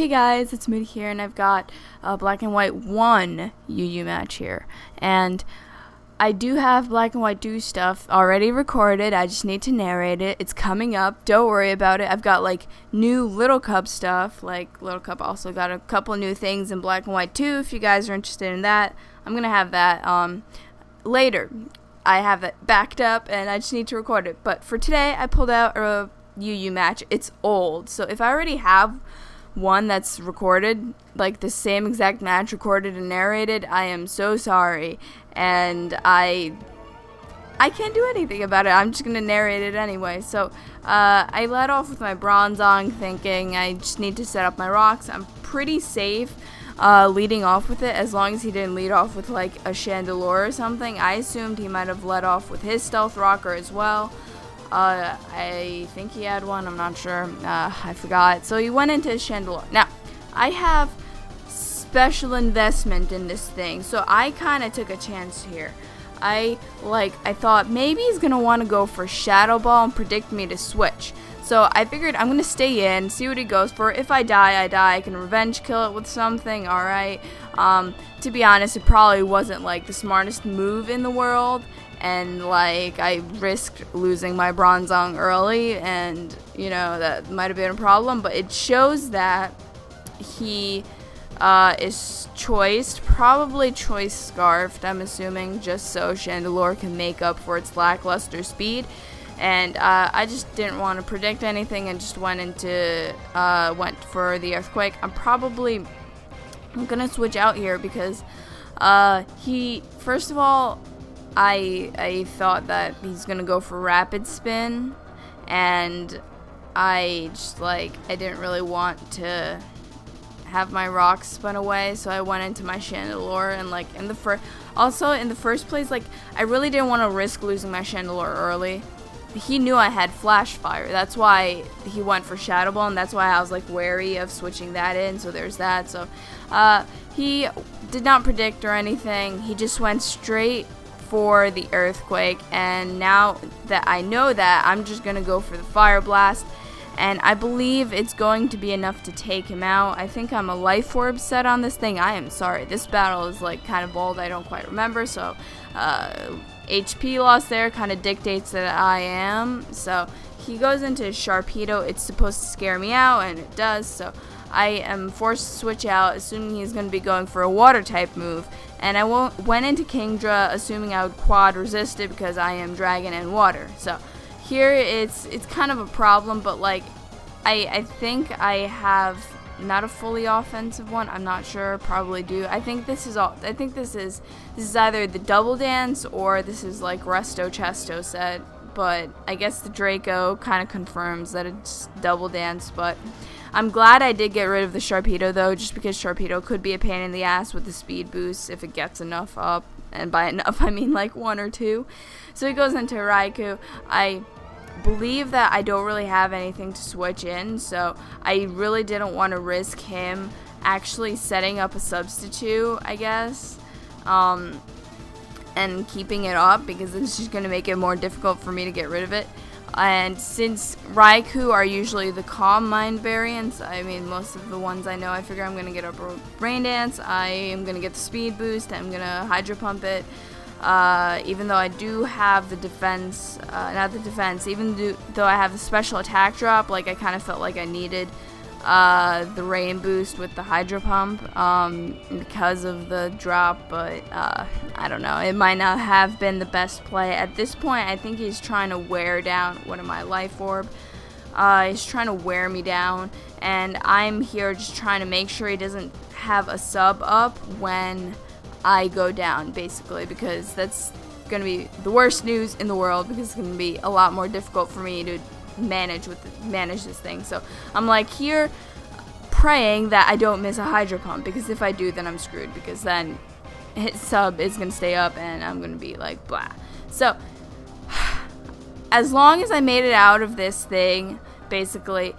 Hey guys, it's Mooty here, and I've got a Black and White 1 UU match here. And I do have Black and White 2 stuff already recorded, I just need to narrate it. It's coming up, don't worry about it. I've got like new Little Cup stuff, like Little Cup also got a couple new things in Black and White 2 if you guys are interested in that. I'm gonna have that later. I have it backed up and I just need to record it. But for today, I pulled out a UU match. It's old, so if I already have one that's recorded, like the same exact match recorded and narrated, I am so sorry, and I can't do anything about it. I'm just gonna narrate it anyway. So I led off with my Bronzong, thinking I just need to set up my rocks. I'm pretty safe leading off with it, as long as he didn't lead off with like a Chandelure or something. I assumed he might have led off with his Stealth Rocker as well. I think he had one, I'm not sure, I forgot. So he went into his Chandelure. Now, I have special investment in this thing, so I kind of took a chance here. I thought maybe he's going to want to go for Shadow Ball and predict me to switch. So I figured I'm going to stay in, see what he goes for. If I die, I die. I can revenge kill it with something, alright. To be honest, it probably wasn't like the smartest move in the world. And like, I risked losing my Bronzong early, and you know, that might have been a problem, but it shows that he is choiced, probably choice scarfed, I'm assuming, just so Chandelure can make up for its lackluster speed. And I just didn't want to predict anything and just went for the Earthquake. I'm gonna switch out here because first of all, I thought that he's gonna go for Rapid Spin, and I didn't really want to have my rocks spun away, so I went into my Chandelure. And like in the first place, like, I really didn't want to risk losing my Chandelure early. He knew I had Flash Fire, that's why he went for Shadow Ball, and that's why I was like wary of switching that in. So there's that. So he did not predict or anything, he just went straight for the Earthquake, and now that I know that, I'm just gonna go for the Fire Blast, and I believe it's going to be enough to take him out. I think I'm a Life Orb set on this thing. I am sorry, this battle is like kind of bold, I don't quite remember, so HP loss there kind of dictates that I am. So he goes into Sharpedo, it's supposed to scare me out, and it does, so I am forced to switch out, assuming he's going to be going for a water type move. And I went into Kingdra, assuming I would quad resist it because I am dragon and water. So here it's kind of a problem, but like I think I have not a fully offensive one. I'm not sure, probably do. I think this is all. I think this is either the Double Dance or this is like Resto Chesto set. But I guess the Draco kind of confirms that it's Double Dance, but I'm glad I did get rid of the Sharpedo though, just because Sharpedo could be a pain in the ass with the speed boost if it gets enough up, and by enough I mean like one or two. So he goes into Raikou. I believe that I don't really have anything to switch in, so I really didn't want to risk him actually setting up a substitute, I guess, and keeping it up, because it's just going to make it more difficult for me to get rid of it. And since Raikou are usually the Calm Mind variants, I mean most of the ones I know, I figure I'm going to get a Brain Dance, I am going to get the Speed Boost, I'm going to Hydro Pump it, even though I do have the Defense, even though I have the Special Attack Drop, like I kind of felt like I needed the Rain Boost with the Hydro Pump because of the drop, but I don't know, it might not have been the best play. At this point, I think he's trying to wear down one of my Life Orb. He's trying to wear me down, and I'm here just trying to make sure he doesn't have a sub up when I go down, basically, because that's going to be the worst news in the world, because it's going to be a lot more difficult for me to manage this thing. So I'm like here praying that I don't miss a Hydro Pump, because if I do, then I'm screwed, because then his sub is gonna stay up and I'm gonna be like blah. So as long as I made it out of this thing, basically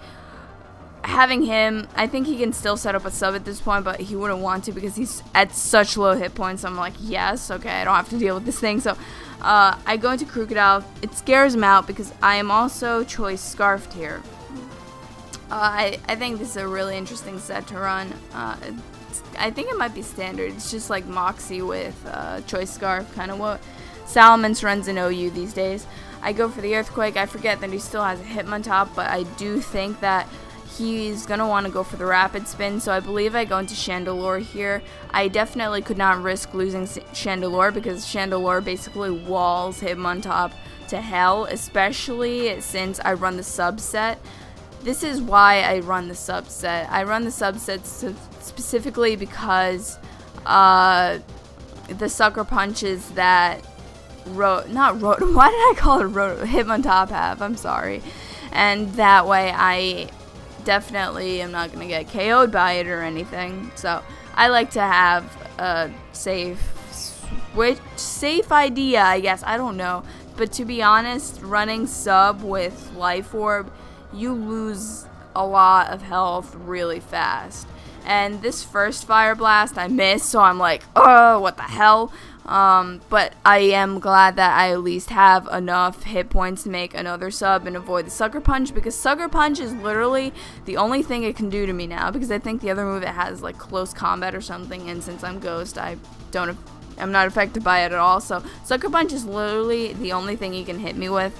having him, I think he can still set up a sub at this point, but he wouldn't want to because he's at such low hit points. I'm like, yes, okay, I don't have to deal with this thing. So I go into Krookodile. It scares him out because I am also choice scarfed here. I think this is a really interesting set to run. I think it might be standard. It's just like Moxie with Choice Scarf, kind of what Salamence runs in OU these days. I go for the Earthquake. I forget that he still has a Hitmontop, but I do think that he's going to want to go for the Rapid Spin, so I believe I go into Chandelure here. I definitely could not risk losing Chandelure because Chandelure basically walls Hitmontop to hell, especially since I run the subset. This is why I run the subset. I run the subset specifically because the Sucker Punches that Hitmontop have, I'm sorry. And that way I definitely am not going to get KO'd by it or anything. So I like to have a safe idea, I guess. I don't know. But to be honest, running sub with Life Orb, you lose a lot of health really fast. And this first Fire Blast I missed, so I'm like, oh, what the hell? But I am glad that I at least have enough hit points to make another sub and avoid the Sucker Punch, because Sucker Punch is literally the only thing it can do to me now, because I think the other move it has like Close Combat or something, and since I'm Ghost, I'm not affected by it at all. So Sucker Punch is literally the only thing he can hit me with.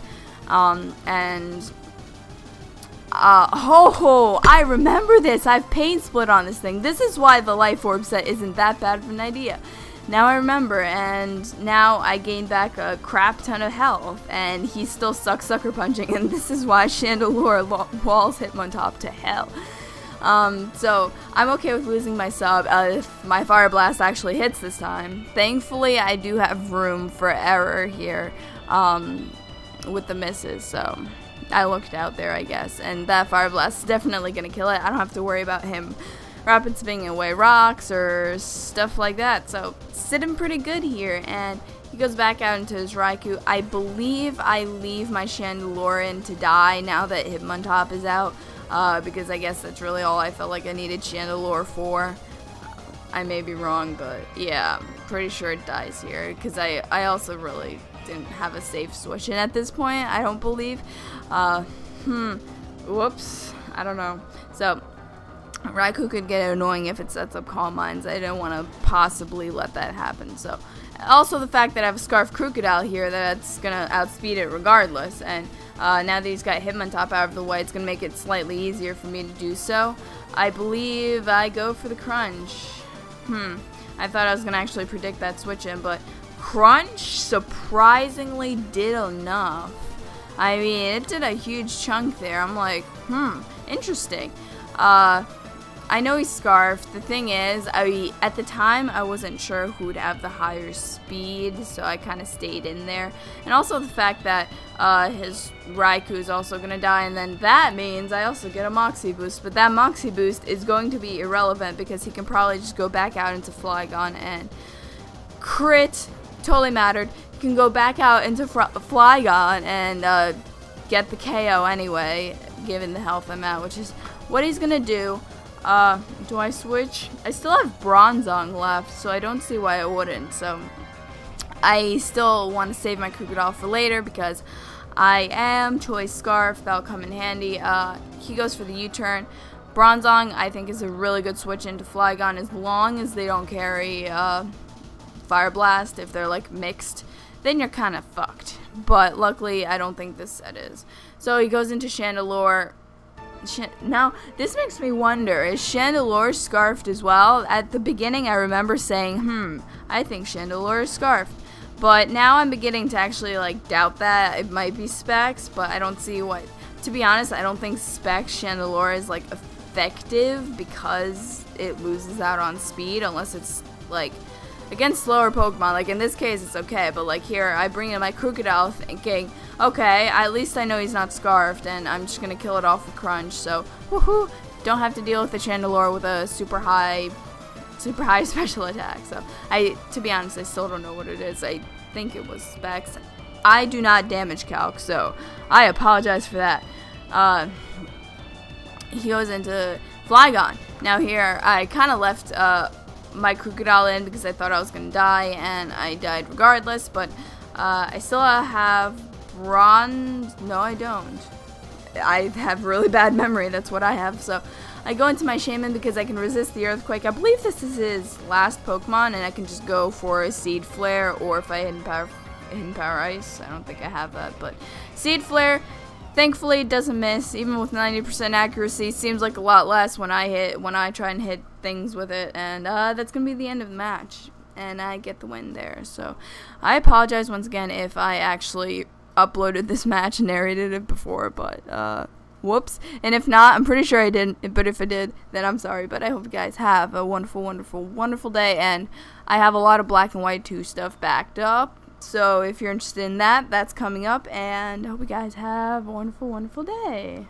I remember this. I've Pain Split on this thing. This is why the Life Orb set isn't that bad of an idea. Now I remember, and now I gain back a crap ton of health, and he still sucks Sucker Punching, and this is why Chandelure walls Hitmontop to hell. So I'm okay with losing my sub if my Fire Blast actually hits this time. Thankfully, I do have room for error here with the misses, so I looked out there, I guess, and that Fire Blast is definitely going to kill it. I don't have to worry about him rapid spinning away rocks or stuff like that, so sitting pretty good here, and he goes back out into his Raikou. I believe I leave my Chandelure in to die now that Hitmontop is out, because I guess that's really all I felt like I needed Chandelure for. I may be wrong, but yeah, I'm pretty sure it dies here, because I also really didn't have a safe switch in at this point, I don't believe. Whoops, I don't know. So Raikou could get annoying if it sets up Calm Minds. I don't want to possibly let that happen. So also the fact that I have a Scarf Krookodile here, that's gonna outspeed it regardless, and now that he's got Hitmontop out of the way, it's gonna make it slightly easier for me to do so. I believe I go for the Crunch. I thought I was gonna actually predict that switch in, but Crunch surprisingly did enough. I mean, it did a huge chunk there. I'm like, interesting. I know he's Scarfed. The thing is, at the time, I wasn't sure who would have the higher speed, so I kind of stayed in there. And also the fact that his Raikou is also going to die, and then that means I also get a Moxie boost. But that Moxie boost is going to be irrelevant because he can probably just go back out into Flygon and crit. Totally mattered. You can go back out into Flygon and get the KO anyway, given the health I'm at, which is what he's gonna do. Do I switch? I still have Bronzong left, so I don't see why I wouldn't. So I still want to save my Krookodile for later because I am Choice Scarf. That'll come in handy. He goes for the U-turn. Bronzong, I think, is a really good switch into Flygon as long as they don't carry Fire Blast. If they're like mixed, then you're kind of fucked, but luckily I don't think this set is. So he goes into Chandelure. Now this makes me wonder, is Chandelure Scarfed as well? At the beginning I remember saying, I think Chandelure is Scarfed, but now I'm beginning to actually like doubt that. It might be Specs, but I don't see what, to be honest, I don't think Specs Chandelure is like effective because it loses out on speed unless it's like against slower Pokemon. Like in this case it's okay, but like here I bring in my Krookodile thinking, okay, at least I know he's not Scarfed, and I'm just gonna kill it off with Crunch, so woohoo, don't have to deal with the Chandelure with a super high special attack. So to be honest, I still don't know what it is. I think it was Specs. I do not damage calc, so I apologize for that. He goes into Flygon. Now here I kinda left my Krookodile in because I thought I was gonna die, and I died regardless, but I still have bronze. No, I don't. I have really bad memory, that's what I have. So I go into my Shaman because I can resist the Earthquake. I believe this is his last Pokemon, and I can just go for a Seed Flare, or if I Hidden Power Ice, I don't think I have that, but Seed Flare, thankfully it doesn't miss, even with 90% accuracy, seems like a lot less when I try and hit things with it, and that's going to be the end of the match, and I get the win there. So I apologize once again if I actually uploaded this match and narrated it before, but whoops, and if not, I'm pretty sure I didn't, but if I did, then I'm sorry. But I hope you guys have a wonderful, wonderful, wonderful day, and I have a lot of Black and White 2 stuff backed up, so if you're interested in that, that's coming up, and I hope you guys have a wonderful, wonderful day.